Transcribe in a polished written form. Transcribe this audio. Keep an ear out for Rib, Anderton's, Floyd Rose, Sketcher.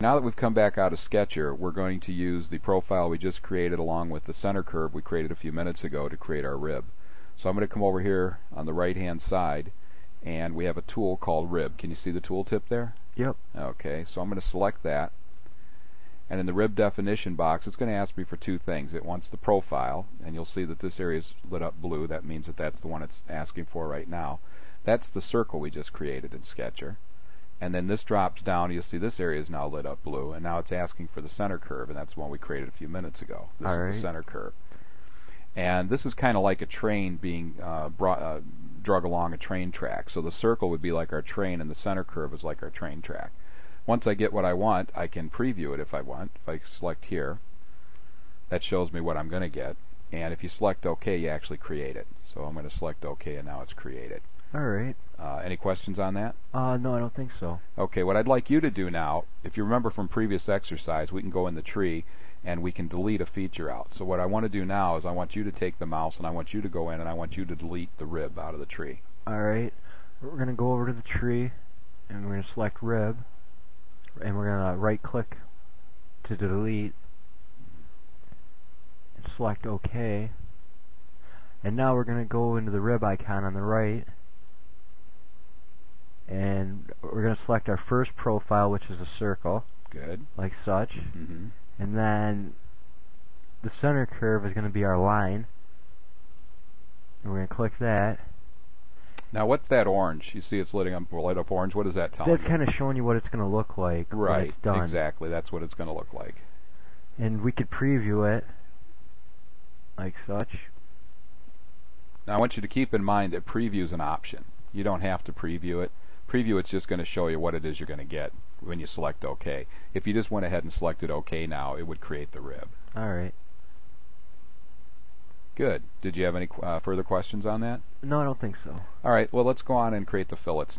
Now that we've come back out of Sketcher, we're going to use the profile we just created along with the center curve we created a few minutes ago to create our rib. So I'm going to come over here on the right hand side, and we have a tool called Rib. Can you see the tool tip there? Yep. Okay, so I'm going to select that, and in the rib definition box it's going to ask me for two things. It wants the profile, and you'll see that this area is lit up blue. That means that that's the one it's asking for right now. That's the circle we just created in Sketcher. And then this drops down, you'll see this area is now lit up blue, and now it's asking for the center curve, and that's the one we created a few minutes ago. This is the center curve. And this is kind of like a train being drug along a train track. So the circle would be like our train, and the center curve is like our train track. Once I get what I want, I can preview it if I want. If I select here, that shows me what I'm going to get. And if you select OK, you actually create it. So I'm going to select OK, and now it's created. Alright. Any questions on that? No, I don't think so. Okay, what I'd like you to do now, if you remember from previous exercise, we can go in the tree and we can delete a feature out. So what I want to do now is I want you to take the mouse and I want you to go in and I want you to delete the rib out of the tree. Alright. We're going to go over to the tree and we're going to select Rib, and we're going to right click to delete and select OK. And now we're going to go into the rib icon on the right, and we're going to select our first profile, which is a circle. Good. Like such. Mm-hmm. And then the center curve is going to be our line, and we're going to click that. Now what's that orange? You see it's light up orange. What does that tell you? That's kind of showing you what it's going to look like when it's done. Right, exactly. That's what it's going to look like. And we could preview it like such. Now I want you to keep in mind that preview is an option. You don't have to preview it. Preview, it's just going to show you what it is you're going to get when you select OK. If you just went ahead and selected OK now, it would create the rib. Alright. Good. Did you have any further questions on that? No, I don't think so. Alright, well let's go on and create the fillets now.